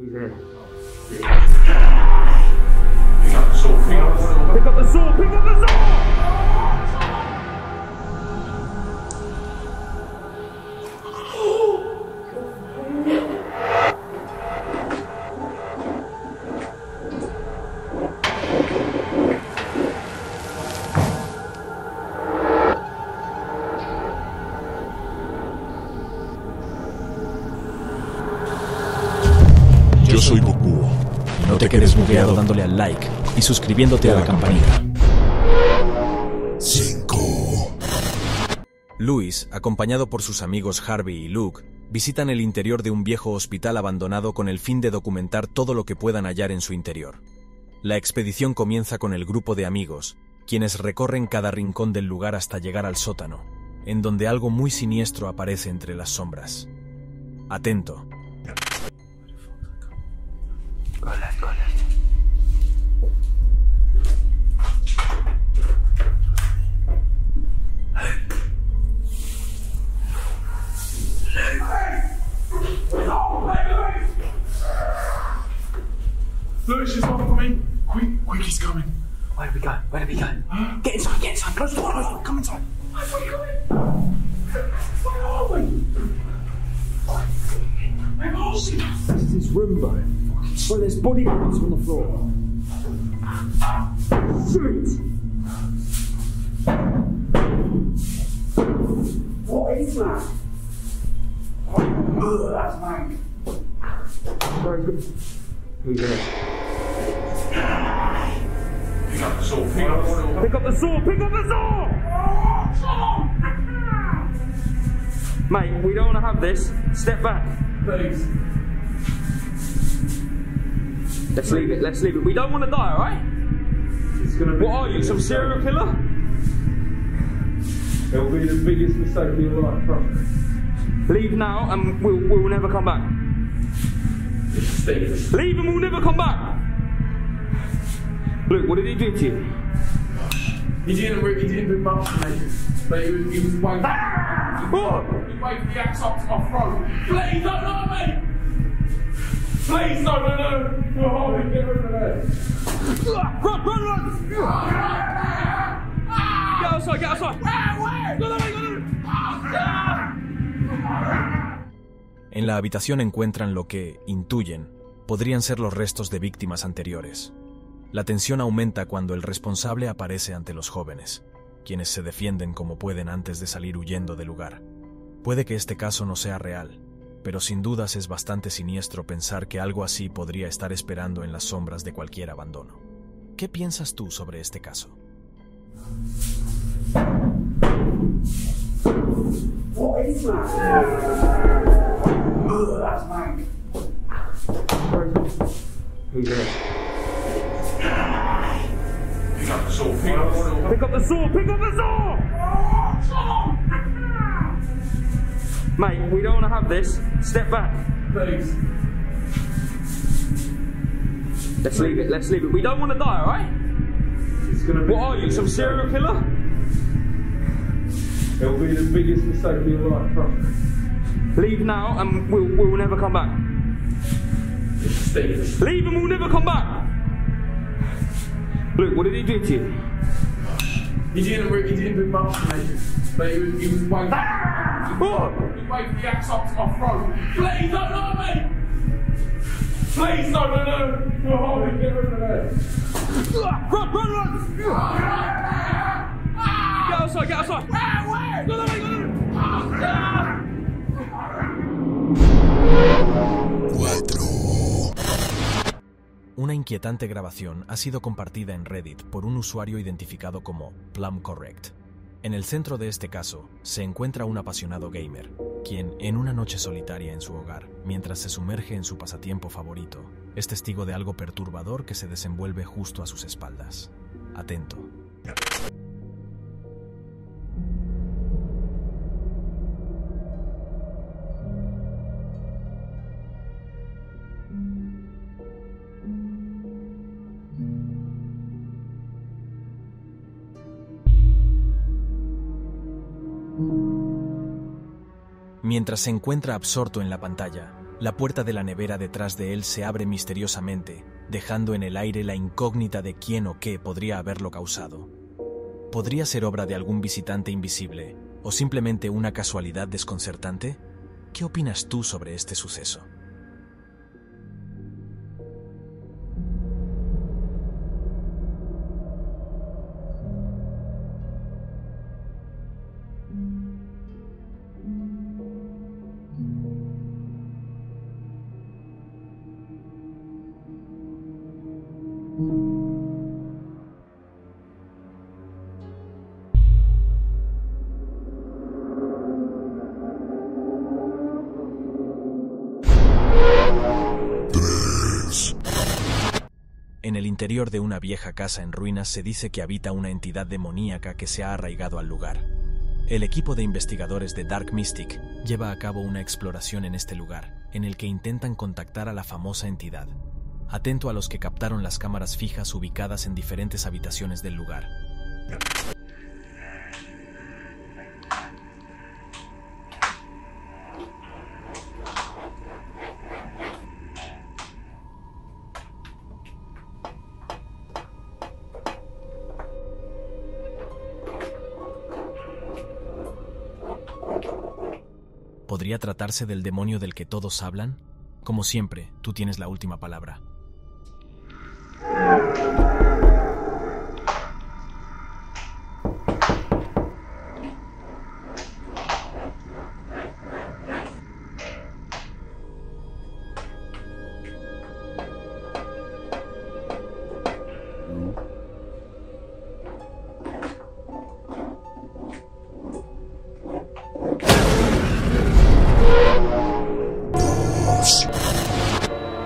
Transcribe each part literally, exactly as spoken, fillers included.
Pick up the sword, pick up the sword, pick up the sword, pick up the sword! Te quedes bugueado dándole al like y suscribiéndote a la campanita. cinco Luis, acompañado por sus amigos Harvey y Luke, visitan el interior de un viejo hospital abandonado con el fin de documentar todo lo que puedan hallar en su interior. La expedición comienza con el grupo de amigos, quienes recorren cada rincón del lugar hasta llegar al sótano, en donde algo muy siniestro aparece entre las sombras. Atento. Hola, hola. Lewis, just follow me. Quick, quick, he's coming. Where are we going? Where are we going? Get inside, get inside. Close the door, close the door. Come inside. I thought you were coming. Where are we? This is his room, though. Well, there's body parts on the floor. Shoot! What is that? Ugh, that's mine. Very good. Who's there? Pick up the sword, pick up the sword. Pick up the sword, pick up the sword! Mate, we don't want to have this. Step back. Please. Let's leave it, let's leave it. We don't want to die, alright? What are you, some serial killer? It'll be the biggest mistake of your life, promise. Leave now and we'll, we'll never come back. Leave and we'll never come back! Luke, what did he do to you? He didn't he didn't do much to me, but he was, he was waving ah! He waved the axe up to my throat. Please don't hurt me! Please, no, no, no! We're holding, get rid of it! Run, run, run! Get outside, get outside! Where? Go that way, go that way! En la habitación encuentran lo que, intuyen, podrían ser los restos de víctimas anteriores. La tensión aumenta cuando el responsable aparece ante los jóvenes, quienes se defienden como pueden antes de salir huyendo del lugar. Puede que este caso no sea real, pero sin dudas es bastante siniestro pensar que algo así podría estar esperando en las sombras de cualquier abandono. ¿Qué piensas tú sobre este caso? Mate, we don't want to have this. Step back. Please. Let's leave it, let's leave it. We don't want to die, alright? What are you, some serial killer? It'll be the biggest mistake of your life, promise. Leave now and we'll, we'll never come back. Leave and we'll never come back! Luke, what did he do to you? He didn't, he didn't do much to me, but he was, he was waving. Oh. He waved the axe up to my throat. Please don't hurt me! Please, no, no, no! We're holding, get rid of it! Run, run, run! Get outside, get outside! Where? Go that way, go that way! cuatro Una inquietante grabación ha sido compartida en Reddit por un usuario identificado como Plum Correct. En el centro de este caso se encuentra un apasionado gamer, quien, en una noche solitaria en su hogar, mientras se sumerge en su pasatiempo favorito, es testigo de algo perturbador que se desenvuelve justo a sus espaldas. Atento. Mientras se encuentra absorto en la pantalla, La puerta de la nevera detrás de él se abre misteriosamente, dejando en el aire la incógnita de quién o qué podría haberlo causado. ¿Podría ser obra de algún visitante invisible, o simplemente una casualidad desconcertante? ¿Qué opinas tú sobre este suceso? En el interior de una vieja casa en ruinas se dice que habita una entidad demoníaca que se ha arraigado al lugar. El equipo de investigadores de Dark Mystic lleva a cabo una exploración en este lugar, en el que intentan contactar a la famosa entidad. Atento a los que captaron las cámaras fijas ubicadas en diferentes habitaciones del lugar. ¿Podría tratarse del demonio del que todos hablan? Como siempre, tú tienes la última palabra.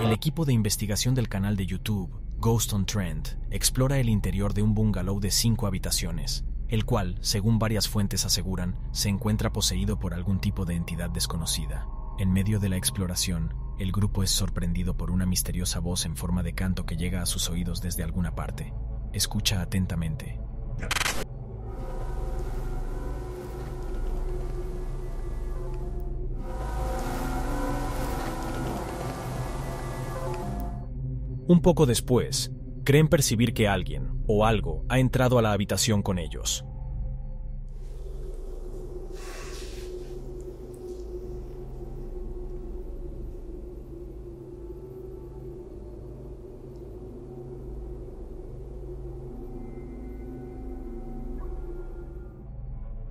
El equipo de investigación del canal de YouTube, Ghost on Trend, explora el interior de un bungalow de cinco habitaciones, el cual, según varias fuentes aseguran, se encuentra poseído por algún tipo de entidad desconocida. En medio de la exploración, el grupo es sorprendido por una misteriosa voz en forma de canto que llega a sus oídos desde alguna parte. Escucha atentamente. Un poco después, creen percibir que alguien o algo ha entrado a la habitación con ellos.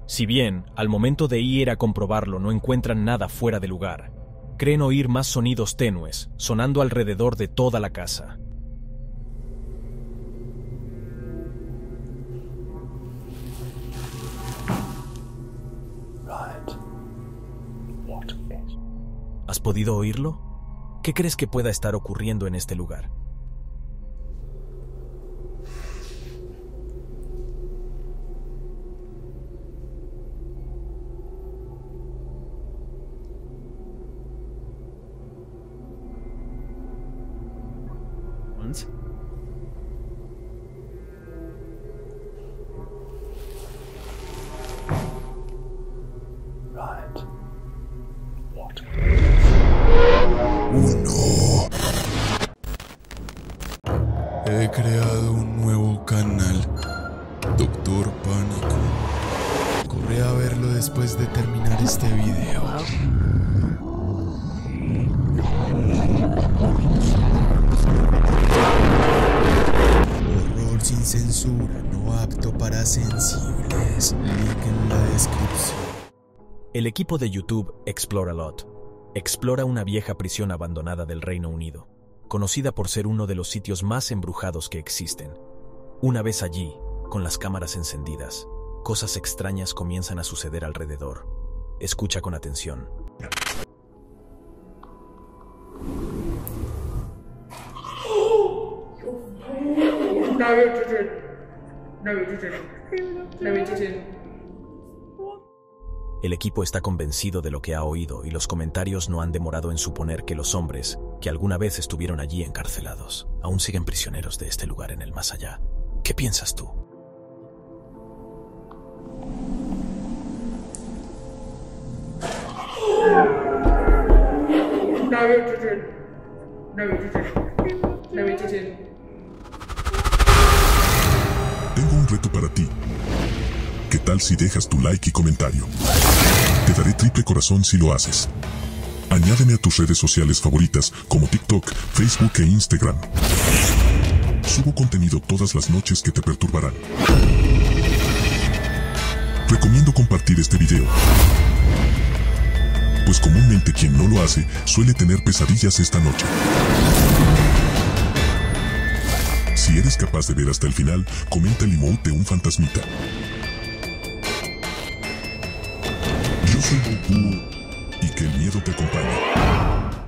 Si bien, al momento de ir a comprobarlo no encuentran nada fuera de lugar, creen oír más sonidos tenues, sonando alrededor de toda la casa. ¿Has podido oírlo? ¿Qué crees que pueda estar ocurriendo en este lugar? He creado un nuevo canal, Doctor Pánico. Corre a verlo después de terminar este video. Horror sin censura, no apto para sensibles. Link en la descripción. El equipo de YouTube ExploraLot explora una vieja prisión abandonada del Reino Unido, conocida por ser uno de los sitios más embrujados que existen. Una vez allí, con las cámaras encendidas, cosas extrañas comienzan a suceder alrededor. Escucha con atención. El equipo está convencido de lo que ha oído y los comentarios no han demorado en suponer que los hombres que alguna vez estuvieron allí encarcelados aún siguen prisioneros de este lugar en el más allá. ¿Qué piensas tú? Tengo un reto para ti. ¿Qué tal si dejas tu like y comentario? Te daré triple corazón si lo haces. Añádeme a tus redes sociales favoritas como TikTok, Facebook e Instagram. Subo contenido todas las noches que te perturbarán. Recomiendo compartir este video, pues comúnmente quien no lo hace suele tener pesadillas esta noche. Si eres capaz de ver hasta el final, comenta el emote de un fantasmita. Yo soy Goku y que el miedo te acompañe.